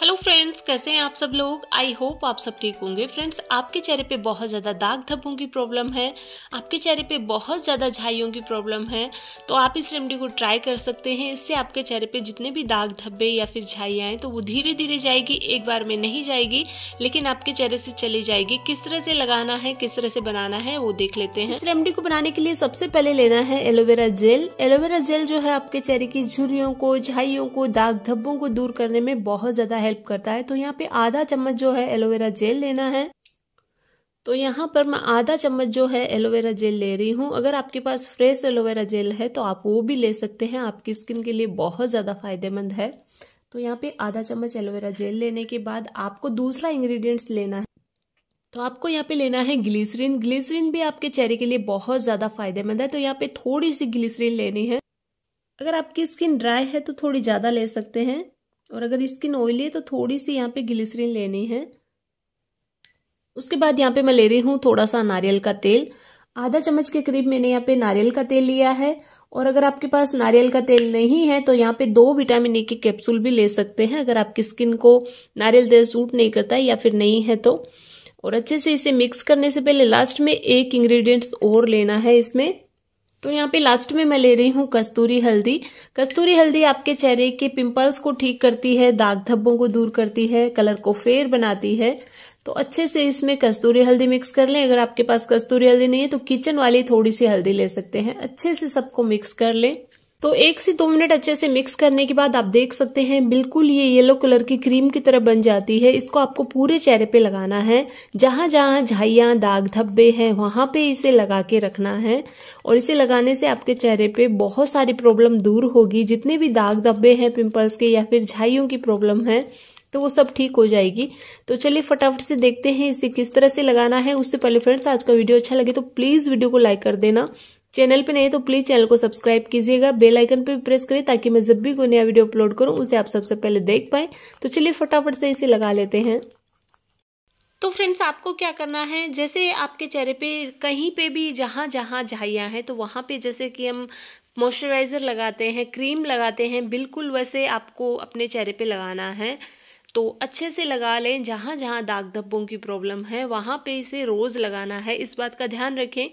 Hello friends, कैसे हैं आप सब लोग। आई होप आप सब ठीक होंगे। फ्रेंड्स, आपके चेहरे पे बहुत ज़्यादा दाग धब्बों की प्रॉब्लम है, आपके चेहरे पे बहुत ज़्यादा झाइयों की प्रॉब्लम है, तो आप इस रेमेडी को ट्राई कर सकते हैं। इससे आपके चेहरे पे जितने भी दाग धब्बे या फिर झाइयाँ हैं तो वो धीरे धीरे जाएगी, एक बार में नहीं जाएगी लेकिन आपके चेहरे से चली जाएगी। किस तरह से लगाना है, किस तरह से बनाना है वो देख लेते हैं। इस रेमेडी को बनाने के लिए सबसे पहले लेना है एलोवेरा जेल। एलोवेरा जेल जो है आपके चेहरे की झुर्रियों को, झाइयों को, दाग धब्बों को दूर करने में बहुत ज़्यादा हेल्प करता है। तो यहाँ पे आधा चम्मच जो है एलोवेरा जेल लेना है। तो यहाँ पर मैं आधा चम्मच जो है एलोवेरा जेल ले रही हूँ। अगर आपके पास फ्रेश एलोवेरा जेल है तो आप वो भी ले सकते हैं, आपकी स्किन के लिए बहुत ज़्यादा फायदेमंद है। तो यहाँ पे आधा चम्मच एलोवेरा जेल लेने के बाद आपको दूसरा इंग्रेडिएंट्स लेना है। तो आपको यहाँ पे लेना है ग्लिसरीन। ग्लिसरीन भी आपके चेहरे के लिए बहुत ज़्यादा फायदेमंद है। तो यहाँ पे थोड़ी सी ग्लिसरीन लेनी है। अगर आपकी स्किन ड्राई है तो थोड़ी ज़्यादा ले सकते हैं, और अगर स्किन ऑयली है तो थोड़ी सी यहाँ पे ग्लिसरीन लेनी है। उसके बाद यहाँ पे मैं ले रही हूँ थोड़ा सा नारियल का तेल। आधा चम्मच के करीब मैंने यहाँ पे नारियल का तेल लिया है, और अगर आपके पास नारियल का तेल नहीं है तो यहाँ पे 2 विटामिन ए के कैप्सूल भी ले सकते हैं, अगर आपकी स्किन को नारियल तेल सूट नहीं करता है या फिर नहीं है तो। और अच्छे से इसे मिक्स करने से पहले लास्ट में एक इंग्रेडिएंट्स और लेना है इसमें। तो यहाँ पे लास्ट में मैं ले रही हूँ कस्तूरी हल्दी। कस्तूरी हल्दी आपके चेहरे के पिंपल्स को ठीक करती है, दाग धब्बों को दूर करती है, कलर को फेयर बनाती है। तो अच्छे से इसमें कस्तूरी हल्दी मिक्स कर लें। अगर आपके पास कस्तूरी हल्दी नहीं है तो किचन वाली थोड़ी सी हल्दी ले सकते हैं। अच्छे से सबको मिक्स कर लें। तो 1 से 2 मिनट अच्छे से मिक्स करने के बाद आप देख सकते हैं बिल्कुल ये येलो कलर की क्रीम की तरह बन जाती है। इसको आपको पूरे चेहरे पे लगाना है। जहाँ जहाँ झाइयाँ, दाग धब्बे हैं वहाँ पे इसे लगा के रखना है, और इसे लगाने से आपके चेहरे पे बहुत सारी प्रॉब्लम दूर होगी। जितने भी दाग धब्बे हैं पिंपल्स के या फिर झाइयों की प्रॉब्लम है तो वो सब ठीक हो जाएगी। तो चलिए फटाफट से देखते हैं इसे किस तरह से लगाना है। उससे पहले फ्रेंड्स, आज का वीडियो अच्छा लगे तो प्लीज़ वीडियो को लाइक कर देना। चैनल पे नहीं तो प्लीज चैनल को सब्सक्राइब कीजिएगा, बेल आइकन पे प्रेस करें ताकि मैं जब भी कोई नया वीडियो अपलोड करूं उसे आप सबसे पहले देख पाएं। तो चलिए फटाफट से इसे लगा लेते हैं। तो फ्रेंड्स, आपको क्या करना है, जैसे आपके चेहरे पे कहीं पे भी जहाँ जहाँ झाइयाँ हैं तो वहाँ पे जैसे कि हम मॉइस्चराइजर लगाते हैं, क्रीम लगाते हैं, बिल्कुल वैसे आपको अपने चेहरे पे लगाना है। तो अच्छे से लगा लें। जहाँ जहाँ दाग धब्बों की प्रॉब्लम है वहाँ पे इसे रोज़ लगाना है, इस बात का ध्यान रखें।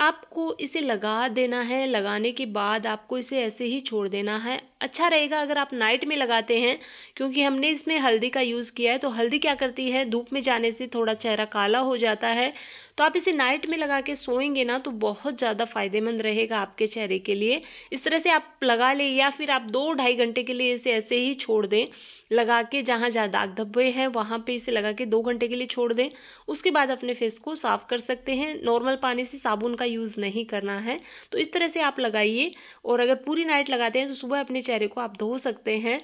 आपको इसे लगा देना है। लगाने के बाद आपको इसे ऐसे ही छोड़ देना है। अच्छा रहेगा अगर आप नाइट में लगाते हैं, क्योंकि हमने इसमें हल्दी का यूज़ किया है। तो हल्दी क्या करती है, धूप में जाने से थोड़ा चेहरा काला हो जाता है। तो आप इसे नाइट में लगा के सोएंगे ना तो बहुत ज़्यादा फायदेमंद रहेगा आपके चेहरे के लिए। इस तरह से आप लगा लें, या फिर आप 2-2.5 घंटे के लिए इसे ऐसे ही छोड़ दें लगा के। जहाँ जहाँ दाग धब्बे हैं वहाँ पे इसे लगा के 2 घंटे के लिए छोड़ दें। उसके बाद अपने फेस को साफ़ कर सकते हैं। नॉर्मल पानी से, साबुन का यूज़ नहीं करना है। तो इस तरह से आप लगाइए, और अगर पूरी नाइट लगाते हैं तो सुबह अपने चेहरे को आप धो सकते हैं,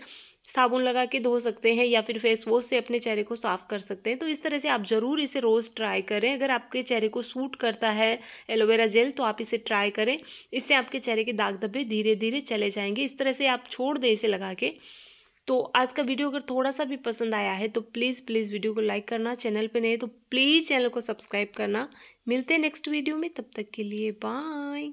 साबुन लगा के धो सकते हैं, या फिर फेस वॉश से अपने चेहरे को साफ़ कर सकते हैं। तो इस तरह से आप ज़रूर इसे रोज़ ट्राई करें। अगर आपके चेहरे को सूट करता है एलोवेरा जेल तो आप इसे ट्राई करें। इससे आपके चेहरे के दाग धब्बे धीरे धीरे चले जाएंगे। इस तरह से आप छोड़ दें इसे लगा के। तो आज का वीडियो अगर थोड़ा सा भी पसंद आया है तो प्लीज़ वीडियो को लाइक करना। चैनल पे नहीं तो प्लीज़ चैनल को सब्सक्राइब करना। मिलते हैं नेक्स्ट वीडियो में, तब तक के लिए बाय।